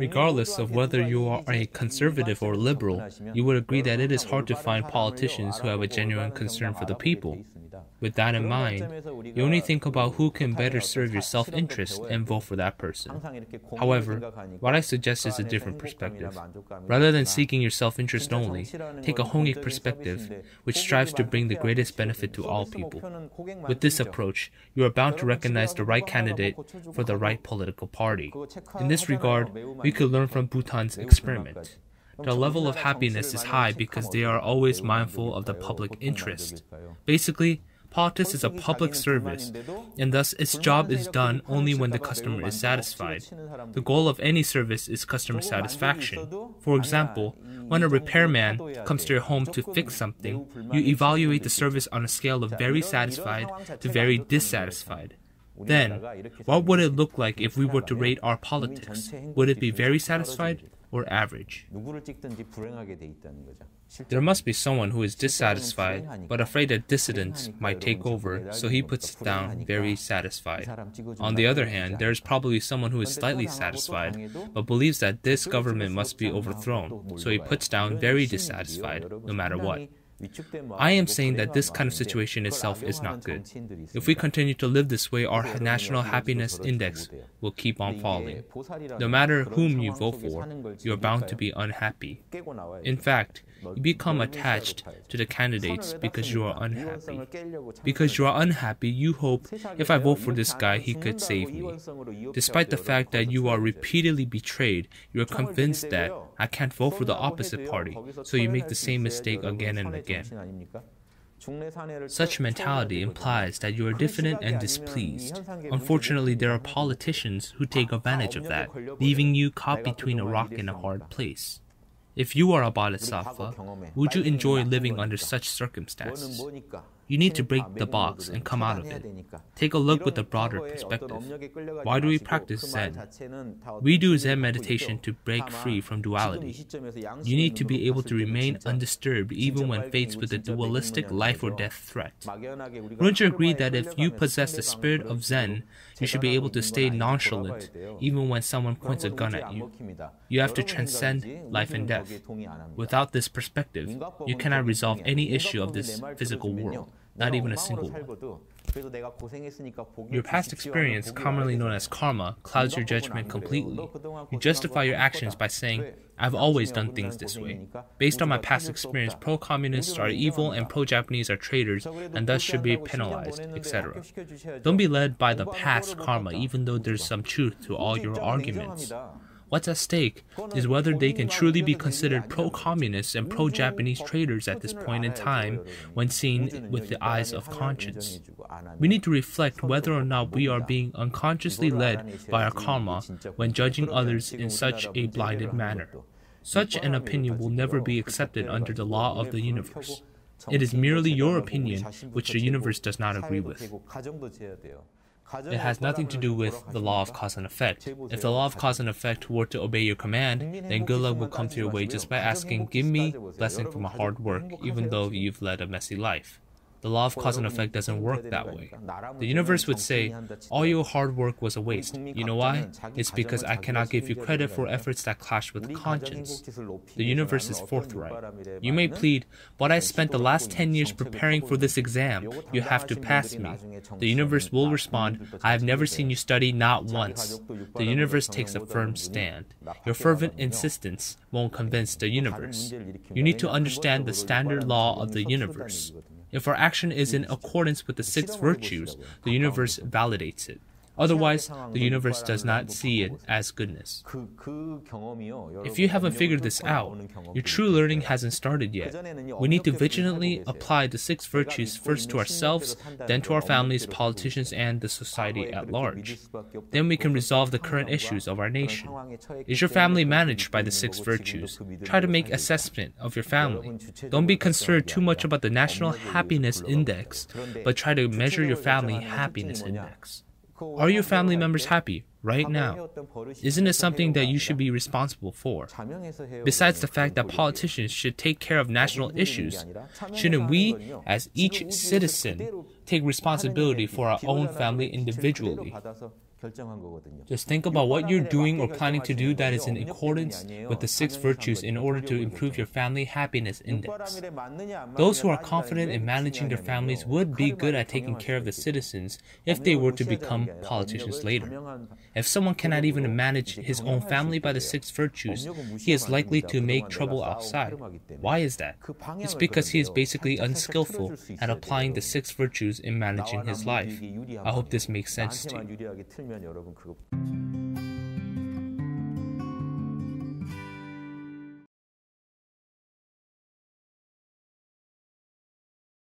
Regardless of whether you are a conservative or liberal, you would agree that it is hard to find politicians who have a genuine concern for the people. With that in mind, you only think about who can better serve your self-interest and vote for that person. However, what I suggest is a different perspective. Rather than seeking your self-interest only, take a hongi perspective, which strives to bring the greatest benefit to all people. With this approach, you are bound to recognize the right candidate for the right political party. In this regard, we could learn from Bhutan's experiment. Their level of happiness is high because they are always mindful of the public interest. Basically, politics is a public service, and thus its job is done only when the customer is satisfied. The goal of any service is customer satisfaction. For example, when a repairman comes to your home to fix something, you evaluate the service on a scale of very satisfied to very dissatisfied. Then, what would it look like if we were to rate our politics? Would it be very satisfied or average? There must be someone who is dissatisfied, but afraid that dissidents might take over, so he puts it down very satisfied. On the other hand, there is probably someone who is slightly satisfied, but believes that this government must be overthrown, so he puts down very dissatisfied, no matter what. I am saying that this kind of situation itself is not good. If we continue to live this way, our national happiness index will keep on falling. No matter whom you vote for, you are bound to be unhappy. In fact, you become attached to the candidates because you are unhappy. Because you are unhappy, you hope, if I vote for this guy, he could save me. Despite the fact that you are repeatedly betrayed, you are convinced that I can't vote for the opposite party, so you make the same mistake again and again. Such mentality implies that you are diffident and displeased. Unfortunately, there are politicians who take advantage of that, leaving you caught between a rock and a hard place. If you are a bodhisattva, would you enjoy living under such circumstances? You need to break the box and come out of it. Take a look with a broader perspective. Why do we practice Zen? We do Zen meditation to break free from duality. You need to be able to remain undisturbed even when faced with a dualistic life or death threat. Wouldn't you agree that if you possess the spirit of Zen, you should be able to stay nonchalant even when someone points a gun at you? You have to transcend life and death. Without this perspective, you cannot resolve any issue of this physical world. Not even a single one. Your past experience, commonly known as karma, clouds your judgment completely. You justify your actions by saying, I've always done things this way. Based on my past experience, pro-communists are evil and pro-Japanese are traitors and thus should be penalized, etc. Don't be led by the past karma, even though there's some truth to all your arguments. What's at stake is whether they can truly be considered pro-communist and pro-Japanese traitors at this point in time when seen with the eyes of conscience. We need to reflect whether or not we are being unconsciously led by our karma when judging others in such a blinded manner. Such an opinion will never be accepted under the law of the universe. It is merely your opinion which the universe does not agree with. It has nothing to do with the law of cause and effect. If the law of cause and effect were to obey your command, then good luck will come to your way just by asking, give me blessing from my hard work, even though you've led a messy life. The law of cause and effect doesn't work that way. The universe would say, all your hard work was a waste. You know why? It's because I cannot give you credit for efforts that clash with conscience. The universe is forthright. You may plead, but I spent the last 10 years preparing for this exam. You have to pass me. The universe will respond, I have never seen you study, not once. The universe takes a firm stand. Your fervent insistence won't convince the universe. You need to understand the standard law of the universe. If our action is in accordance with the 6 virtues, the universe validates it. Otherwise, the universe does not see it as goodness. If you haven't figured this out, your true learning hasn't started yet. We need to vigilantly apply the 6 virtues first to ourselves, then to our families, politicians, and the society at large. Then we can resolve the current issues of our nation. Is your family managed by the 6 virtues? Try to make assessment of your family. Don't be concerned too much about the National Happiness Index, but try to measure your family happiness index. Are your family members happy right now? Isn't it something that you should be responsible for? Besides the fact that politicians should take care of national issues, shouldn't we, as each citizen, take responsibility for our own family individually? Just think about what you're doing or planning to do that is in accordance with the 6 virtues in order to improve your family happiness index. Those who are confident in managing their families would be good at taking care of the citizens if they were to become politicians later. If someone cannot even manage his own family by the 6 virtues, he is likely to make trouble outside. Why is that? It's because he is basically unskillful at applying the 6 virtues in managing his life. I hope this makes sense to you.